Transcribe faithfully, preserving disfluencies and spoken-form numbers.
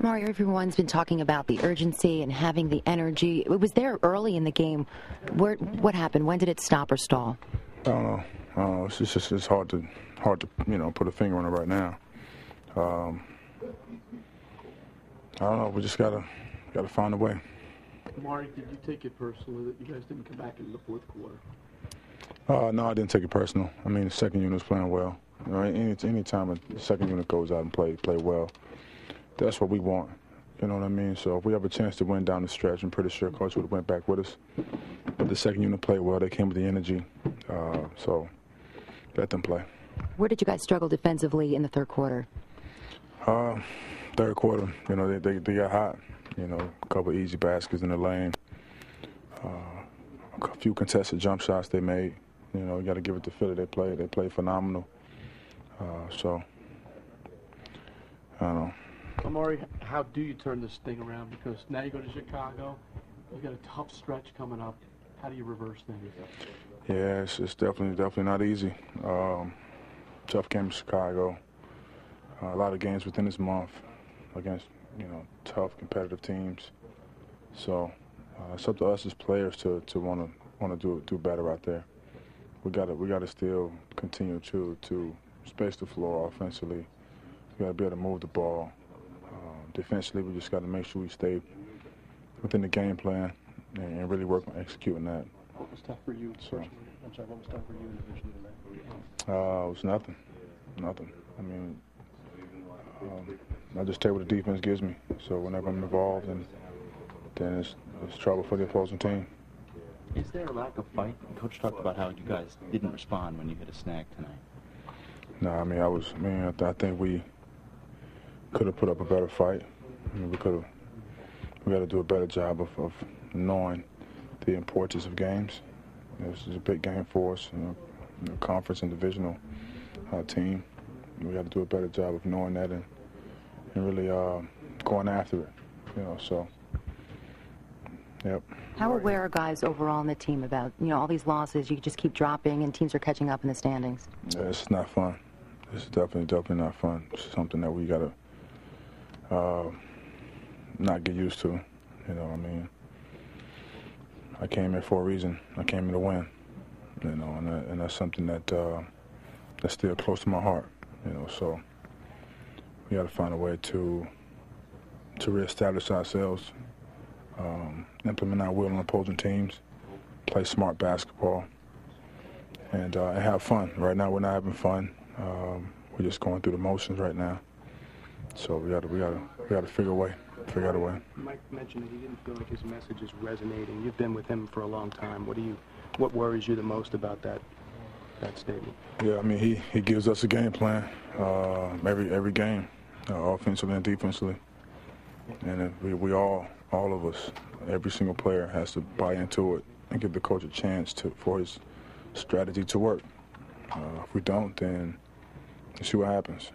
Mario, everyone's been talking about the urgency and having the energy. It was there early in the game. Where, what happened? When did it stop or stall? I don't know. I don't know. It's just it's, it's hard to hard to you know put a finger on it right now. Um, I don't know. We just gotta gotta find a way. Mario, did you take it personally that you guys didn't come back in the fourth quarter? Uh, no, I didn't take it personal. I mean, the second unit was playing well. You know, any any time the second unit goes out and play play well. That's what we want, you know what I mean? So if we have a chance to win down the stretch, I'm pretty sure Coach would have went back with us. But the second unit played well. They came with the energy. Uh, so let them play. Where did you guys struggle defensively in the third quarter? Uh, third quarter, you know, they, they, they got hot. You know, a couple easy baskets in the lane. Uh, a few contested jump shots they made. You know, you got to give it to Philly. They play, they play phenomenal. Uh, so, I don't know. Amare, how do you turn this thing around? Because now you go to Chicago, you've got a tough stretch coming up. How do you reverse things? Yeah, it's, it's definitely definitely not easy. Um, tough game in Chicago. Uh, a lot of games within this month against you know tough competitive teams. So uh, it's up to us as players to to want to want to do do better out there. We got to we got to still continue to to space the floor offensively. We got to be able to move the ball. Defensively, we just got to make sure we stay within the game plan and, and really work on executing that. What was tough for you? So, I'm sorry, what was tough for you individually tonight? Uh, it was nothing. Nothing. I mean, um, I just take what the defense gives me. So whenever I'm involved, and then it's, it's trouble for the opposing team. Is there a lack of fight? Coach talked about how you guys didn't respond when you hit a snag tonight. No, I mean, I was, I mean, I, th I think we could have put up a better fight. I mean, we could have. We got to do a better job of, of knowing the importance of games. You know, this is a big game for us, you know, you know, conference and divisional uh, team. We got to do a better job of knowing that and and really uh, going after it. You know, so. Yep. How aware are guys overall on the team about you know all these losses? You just keep dropping, and teams are catching up in the standings. Yeah, it's not fun. It's definitely definitely not fun. It's something that we got to. Uh, not get used to, you know, I mean, I came here for a reason. I came here to win, you know, and, that, and that's something that uh, that's still close to my heart, you know, so we got to find a way to to reestablish ourselves, um, implement our will on opposing teams, play smart basketball, and, uh, and have fun. Right now we're not having fun. Um, we're just going through the motions right now. So we gotta, we gotta, we gotta figure a way, figure out a way. Mike mentioned that he didn't feel like his message is resonating. You've been with him for a long time. What do you, what worries you the most about that, that statement? Yeah, I mean, he, he gives us a game plan uh, every every game, uh, offensively and defensively, and we we all all of us, every single player has to buy into it and give the coach a chance to for his strategy to work. Uh, if we don't, then you see what happens.